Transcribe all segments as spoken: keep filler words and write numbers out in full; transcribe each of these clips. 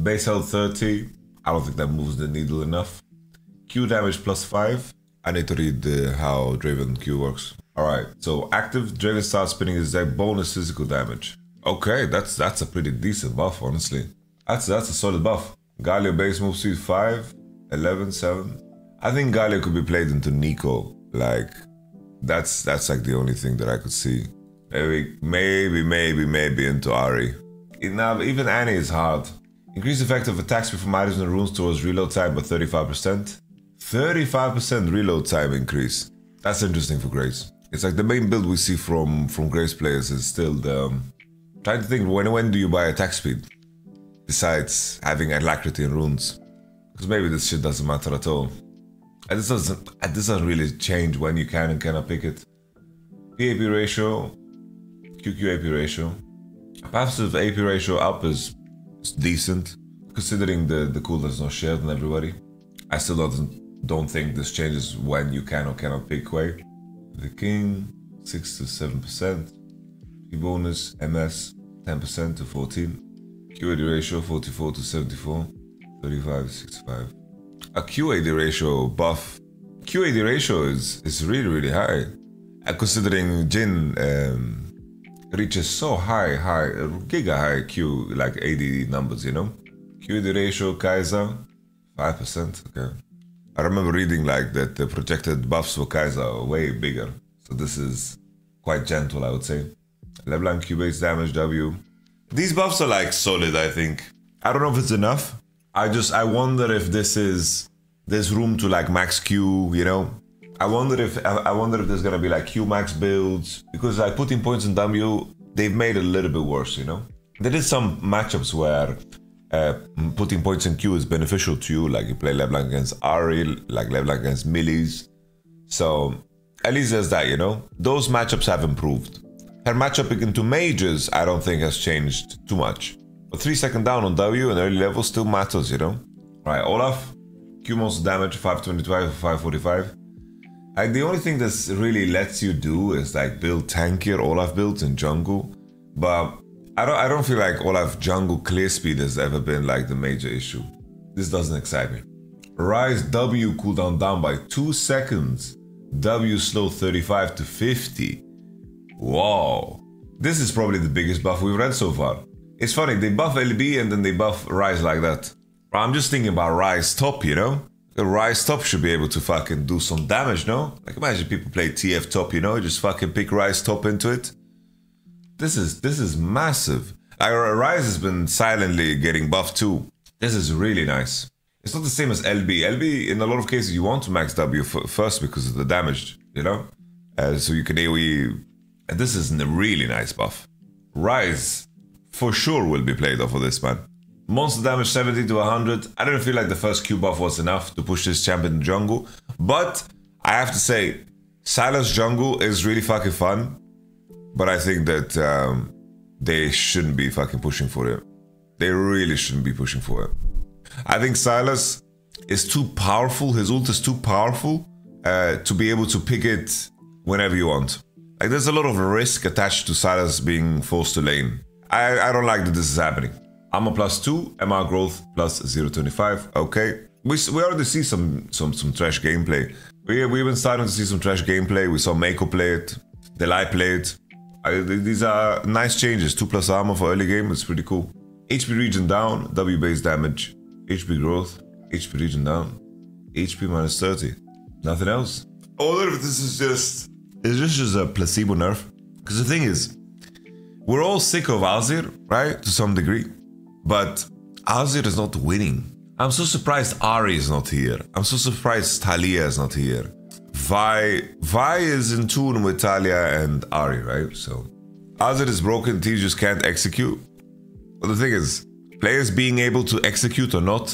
Base health thirty, I don't think that moves the needle enough. Q damage plus five. I need to read uh, how Draven Q works. Alright, so active, Draven starts spinning his deck, bonus physical damage. Okay, that's that's a pretty decent buff, honestly. That's that's a solid buff. Galio base move speed five, eleven, seven. I think Galio could be played into Nico. Like, that's that's like the only thing that I could see. Maybe, maybe, maybe, maybe into Ahri. Now, even Annie is hard. Increase effect of attack speed from items and runes towards reload time by thirty-five percent. thirty-five percent reload time increase. That's interesting for Graves. It's like the main build we see from, from Graves players is still the... Um, trying to think, when, when do you buy attack speed? Besides having Alacrity and runes. Because maybe this shit doesn't matter at all. And this doesn't, and this doesn't really change when you can and cannot pick it. P A P ratio, Q Q A P ratio. Passive A P ratio up is decent, considering the, the cooldown's not shared on everybody. I still don't, don't think this changes when you can or cannot pick way. The King, six to seven percent. Bonus, M S, ten percent to fourteen. Q A D ratio, forty-four to seventy-four. thirty-five to sixty-five. A Q A D ratio buff. Q A D ratio is, is really, really high. And considering Jin um, reaches so high, high, giga high Q, like A D numbers, you know? Q A D ratio, Kai'Sa. five percent, okay. I remember reading like that the projected buffs for Kai'Sa are way bigger. So this is quite gentle, I would say. Leblanc Q base damage W. These buffs are like solid, I think. I don't know if it's enough. I just, I wonder if this is, there's room to like max Q, you know? I wonder if, I wonder if there's gonna be like Q max builds. Because like putting points in W, they've made it a little bit worse, you know? There is some matchups where Uh, putting points in Q is beneficial to you, like you play Leblanc against Ahri, like Leblanc against Millie's. So, at least there's that, you know? Those matchups have improved. Her matchup into mages, I don't think has changed too much. But three second down on W and early level still matters, you know? Right, Olaf, Q monster damage, five twenty-five, five forty-five. Like, the only thing that's really lets you do is, like, build tankier Olaf builds in jungle, but I don't, I don't feel like Olaf jungle clear speed has ever been like the major issue. This doesn't excite me. Ryze W cooldown down by two seconds. W slow thirty-five to fifty. Wow. This is probably the biggest buff we've read so far. It's funny, they buff L B and then they buff Ryze like that. I'm just thinking about Ryze top, you know? The Ryze top should be able to fucking do some damage, no? Like imagine people play T F top, you know? Just fucking pick Ryze top into it. This is this is massive. Like, Ryze has been silently getting buffed too. This is really nice. It's not the same as L B. L B, in a lot of cases, you want to max W f first because of the damage, you know? Uh, so you can AoE. And this is a really nice buff. Ryze, for sure, will be played off of this, man. Monster damage seventy to one hundred. I don't feel like the first Q buff was enough to push this champion jungle. But I have to say, Sylas jungle is really fucking fun. But I think that um, they shouldn't be fucking pushing for it. They really shouldn't be pushing for it. I think Sylas is too powerful. His ult is too powerful uh, to be able to pick it whenever you want. Like, there's a lot of risk attached to Sylas being forced to lane. I, I don't like that this is happening. Armor plus two, M R growth plus zero point two five. Okay. We, we already see some, some, some trash gameplay. We, we've been starting to see some trash gameplay. We saw Mako play it. Delight play it. Uh, these are nice changes. two plus armor for early game, it's pretty cool. H P region down, W base damage, H P growth, H P region down, H P minus thirty. Nothing else. I wonder if this is just... Is this just a placebo nerf? Because the thing is, we're all sick of Azir, right? To some degree. But Azir is not winning. I'm so surprised Ahri is not here. I'm so surprised Talia is not here. Vi, Vi is in tune with Talia and Ahri, right? So, Azir is broken, teams just can't execute. But the thing is, players being able to execute or not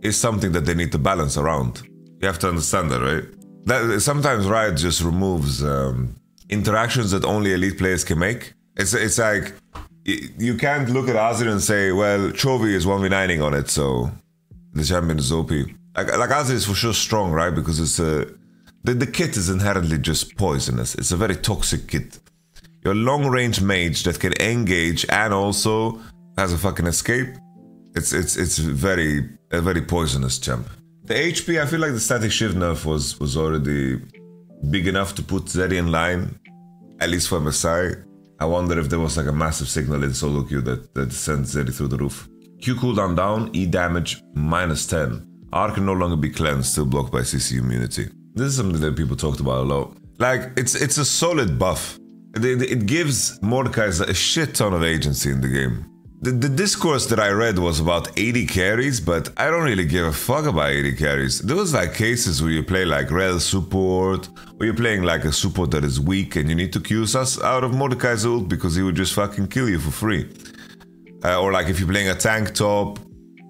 is something that they need to balance around. You have to understand that, right? That, sometimes Riot just removes um, interactions that only elite players can make. It's, it's like, you can't look at Azir and say, well, Chovy is one v nining on it, so the champion is O P. Like, like Azir is for sure strong, right? Because it's a... The, the kit is inherently just poisonous. It's a very toxic kit. Your long-range mage that can engage and also has a fucking escape It's it's it's very a very poisonous champ. The H P, I feel like the static shift nerf was was already big enough to put Zeri in line, at least for M S I. I wonder if there was like a massive signal in solo queue that, that sent Zeri through the roof. Q cooldown down, E damage, minus ten. R can no longer be cleansed, still blocked by C C immunity. This is something that people talked about a lot. Like, it's it's a solid buff. It, it, it gives Mordekaiser a shit ton of agency in the game. The, the discourse that I read was about A D carries, but I don't really give a fuck about A D carries. There was like cases where you play like rel support, or you're playing like a support that is weak and you need to Q S S out of Mordekaiser ult because he would just fucking kill you for free. Uh, or like if you're playing a tank top,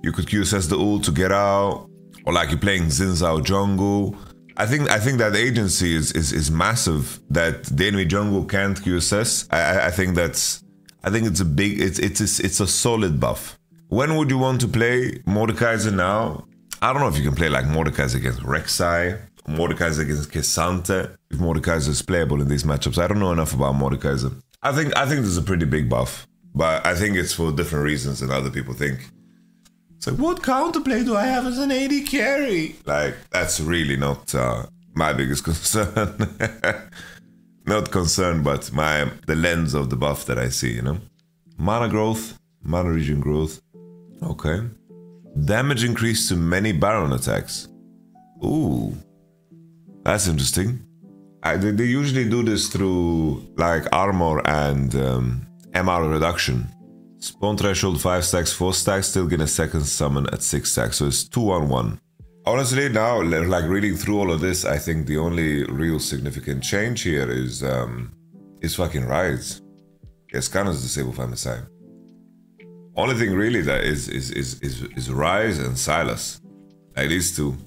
you could Q S S the ult to get out. Or like you're playing Xin Zhao jungle. I think I think that agency is, is, is massive, that the enemy jungle can't Q S S. I, I think that's I think it's a big it's it's it's a solid buff. When would you want to play Mordekaiser now? I don't know if you can play like Mordekaiser against Rek'Sai, Mordekaiser against Cassante, if Mordekaiser is playable in these matchups. I don't know enough about Mordekaiser. I think I think there's a pretty big buff, but I think it's for different reasons than other people think. It's like, what counterplay do I have as an A D carry? Like, that's really not uh, my biggest concern. Not concern, but my the lens of the buff that I see, you know? Mana growth, mana region growth. Okay. Damage increase to many Baron attacks. Ooh. That's interesting. I, they, they usually do this through, like, armor and um, M R reduction. Spawn threshold five stacks, four stacks, still get a second summon at six stacks, so it's two on one. Honestly, now, like reading through all of this, I think the only real significant change here is, um, is fucking Ryze. Yes, Kano's disabled for M S I. Only thing really that is, is, is, is, is Ryze and Sylas. Like these two.